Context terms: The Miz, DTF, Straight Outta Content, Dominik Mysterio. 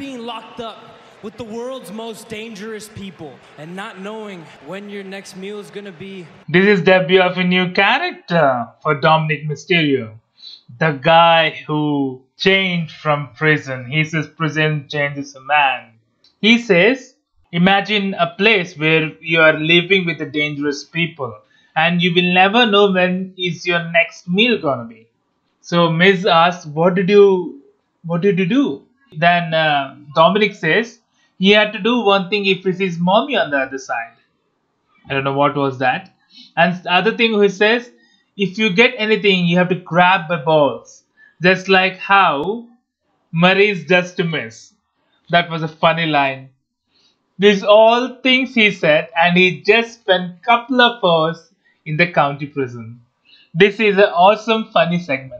being locked up with the world's most dangerous people and not knowing when your next meal is gonna be. This is debut of a new character for Dominik Mysterio, the guy who changed from prison. He says prison changes a man. He says, imagine a place where you are living with the dangerous people and you will never know when is your next meal gonna be. So Miz asks, what did you do? Then Dominik says he had to do one thing if he sees mommy on the other side. I don't know what was that. And the other thing he says, if you get anything, you have to grab the balls. Just like how Mary's does to Miz. That was a funny line. These all things he said, and he just spent a couple of hours in the county prison. This is an awesome funny segment.